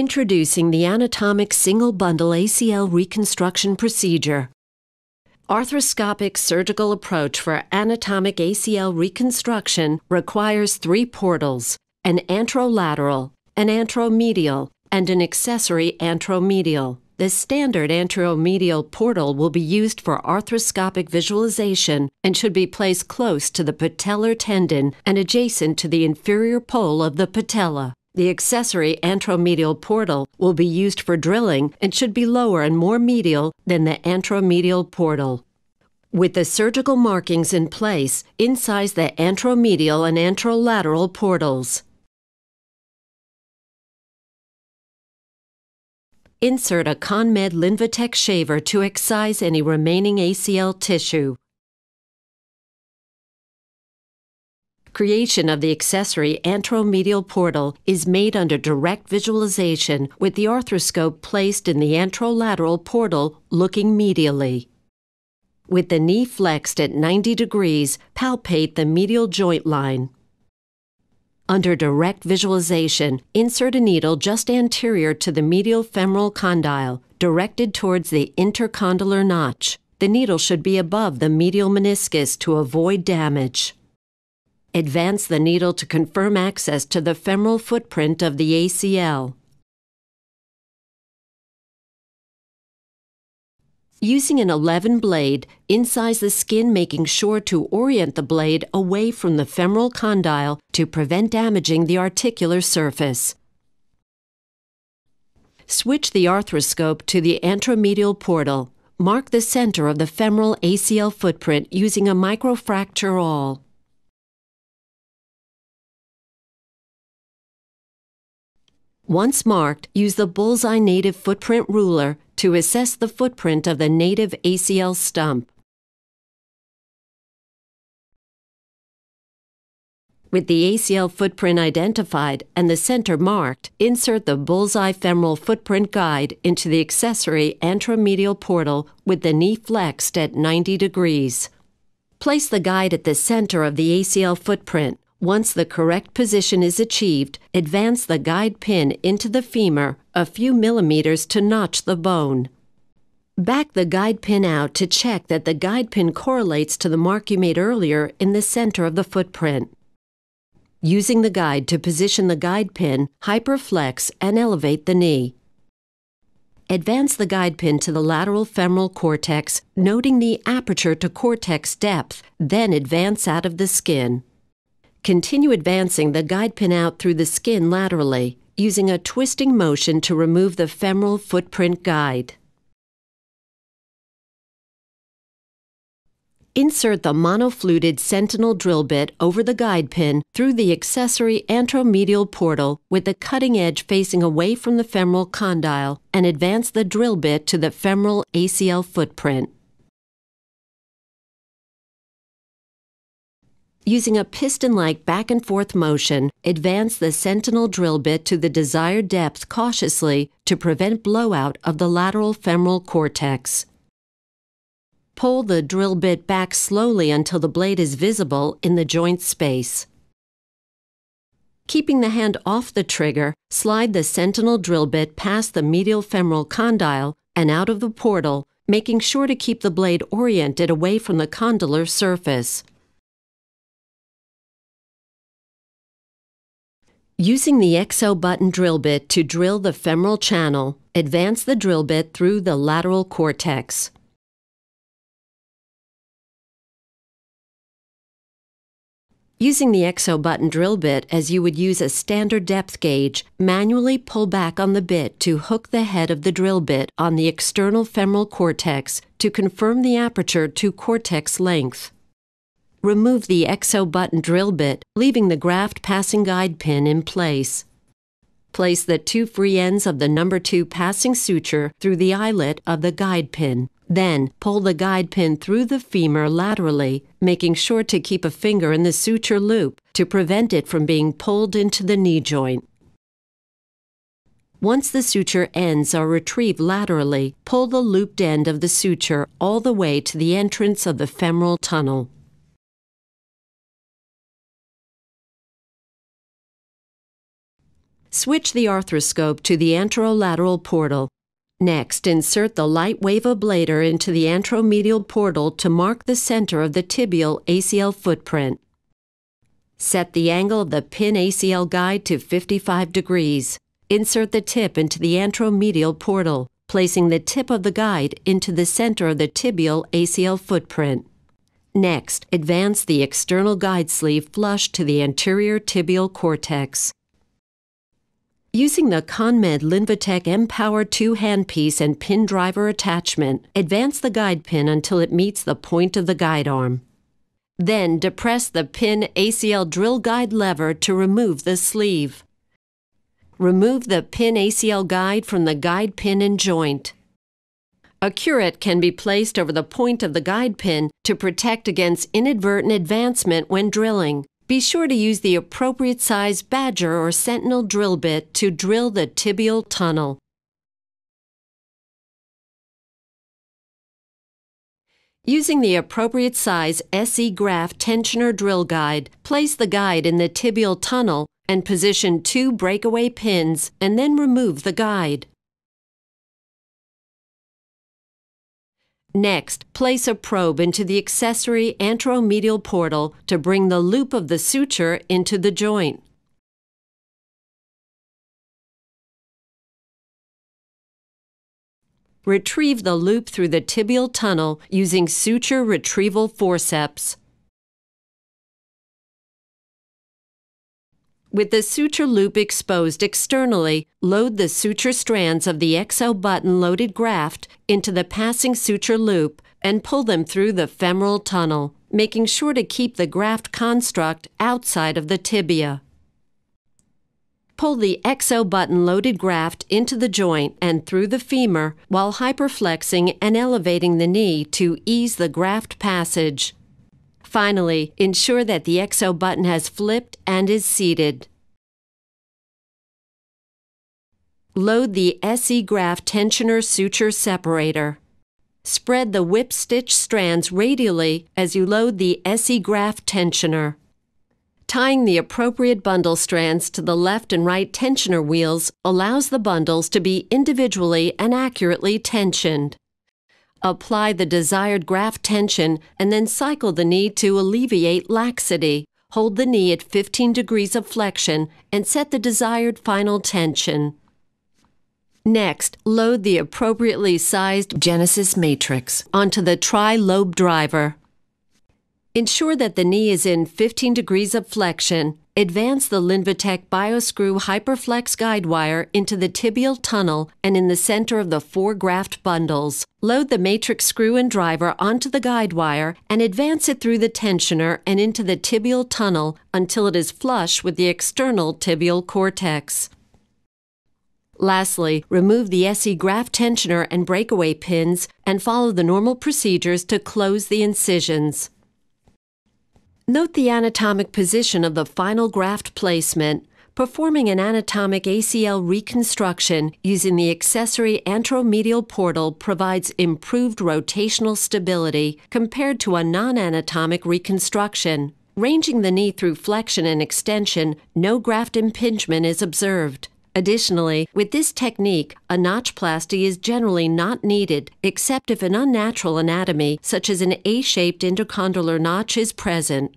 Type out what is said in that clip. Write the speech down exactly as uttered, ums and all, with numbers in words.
Introducing the Anatomic Single Bundle A C L Reconstruction Procedure. Arthroscopic surgical approach for anatomic A C L reconstruction requires three portals, an anterolateral, an anteromedial, and an accessory anteromedial. The standard anteromedial portal will be used for arthroscopic visualization and should be placed close to the patellar tendon and adjacent to the inferior pole of the patella. The accessory anteromedial portal will be used for drilling and should be lower and more medial than the anteromedial portal. With the surgical markings in place, incise the anteromedial and anterolateral portals. Insert a ConMed Linvatec shaver to excise any remaining A C L tissue. Creation of the accessory anteromedial portal is made under direct visualization with the arthroscope placed in the anterolateral portal looking medially. With the knee flexed at ninety degrees, palpate the medial joint line. Under direct visualization, insert a needle just anterior to the medial femoral condyle, directed towards the intercondylar notch. The needle should be above the medial meniscus to avoid damage. Advance the needle to confirm access to the femoral footprint of the A C L. Using an eleven blade, incise the skin, making sure to orient the blade away from the femoral condyle to prevent damaging the articular surface. Switch the arthroscope to the anteromedial portal. Mark the center of the femoral A C L footprint using a microfracture awl. Once marked, use the bullseye native footprint ruler to assess the footprint of the native A C L stump. With the A C L footprint identified and the center marked, insert the bullseye femoral footprint guide into the accessory anteromedial portal with the knee flexed at ninety degrees. Place the guide at the center of the A C L footprint. Once the correct position is achieved, advance the guide pin into the femur a few millimeters to notch the bone. Back the guide pin out to check that the guide pin correlates to the mark you made earlier in the center of the footprint. Using the guide to position the guide pin, hyperflex and elevate the knee. Advance the guide pin to the lateral femoral cortex, noting the aperture to cortex depth, then advance out of the skin. Continue advancing the guide pin out through the skin laterally, using a twisting motion to remove the femoral footprint guide. Insert the monofluted sentinel drill bit over the guide pin through the accessory anteromedial portal with the cutting edge facing away from the femoral condyle and advance the drill bit to the femoral A C L footprint. Using a piston-like back-and-forth motion, advance the sentinel drill bit to the desired depth cautiously to prevent blowout of the lateral femoral cortex. Pull the drill bit back slowly until the blade is visible in the joint space. Keeping the hand off the trigger, slide the sentinel drill bit past the medial femoral condyle and out of the portal, making sure to keep the blade oriented away from the condylar surface. Using the X O button drill bit to drill the femoral channel, advance the drill bit through the lateral cortex. Using the X O button drill bit as you would use a standard depth gauge, manually pull back on the bit to hook the head of the drill bit on the external femoral cortex to confirm the aperture to cortex length. Remove the X O button drill bit, leaving the graft passing guide pin in place. Place the two free ends of the number two passing suture through the eyelet of the guide pin. Then, pull the guide pin through the femur laterally, making sure to keep a finger in the suture loop to prevent it from being pulled into the knee joint. Once the suture ends are retrieved laterally, pull the looped end of the suture all the way to the entrance of the femoral tunnel. Switch the arthroscope to the anterolateral portal. Next, insert the light wave ablator into the anteromedial portal to mark the center of the tibial A C L footprint. Set the angle of the pin A C L guide to fifty-five degrees. Insert the tip into the anteromedial portal, placing the tip of the guide into the center of the tibial A C L footprint. Next, advance the external guide sleeve flush to the anterior tibial cortex. Using the ConMed Linvatec M Power two handpiece and pin driver attachment, advance the guide pin until it meets the point of the guide arm. Then depress the pin A C L drill guide lever to remove the sleeve. Remove the pin A C L guide from the guide pin and joint. A curette can be placed over the point of the guide pin to protect against inadvertent advancement when drilling. Be sure to use the appropriate size badger or sentinel drill bit to drill the tibial tunnel. Using the appropriate size S E Graft tensioner drill guide, place the guide in the tibial tunnel and position two breakaway pins and then remove the guide. Next, place a probe into the accessory anteromedial portal to bring the loop of the suture into the joint. Retrieve the loop through the tibial tunnel using suture retrieval forceps. With the suture loop exposed externally, load the suture strands of the X O button-loaded graft into the passing suture loop and pull them through the femoral tunnel, making sure to keep the graft construct outside of the tibia. Pull the X O button-loaded graft into the joint and through the femur while hyperflexing and elevating the knee to ease the graft passage. Finally, ensure that the X O button has flipped and is seated. Load the S E Graft tensioner suture separator. Spread the whip stitch strands radially as you load the S E Graft tensioner. Tying the appropriate bundle strands to the left and right tensioner wheels allows the bundles to be individually and accurately tensioned. Apply the desired graft tension and then cycle the knee to alleviate laxity. Hold the knee at fifteen degrees of flexion and set the desired final tension. Next, load the appropriately sized Genesis matrix onto the tri-lobe driver. Ensure that the knee is in fifteen degrees of flexion. Advance the Linvatec Bioscrew Hyperflex guide wire into the tibial tunnel and in the center of the four graft bundles. Load the matrix screw and driver onto the guide wire and advance it through the tensioner and into the tibial tunnel until it is flush with the external tibial cortex. Lastly, remove the S E graft tensioner and breakaway pins and follow the normal procedures to close the incisions. Note the anatomic position of the final graft placement. Performing an anatomic A C L reconstruction using the accessory anteromedial portal provides improved rotational stability compared to a non-anatomic reconstruction. Ranging the knee through flexion and extension, no graft impingement is observed. Additionally, with this technique, a notchplasty is generally not needed except if an unnatural anatomy, such as an A-shaped intercondylar notch, is present.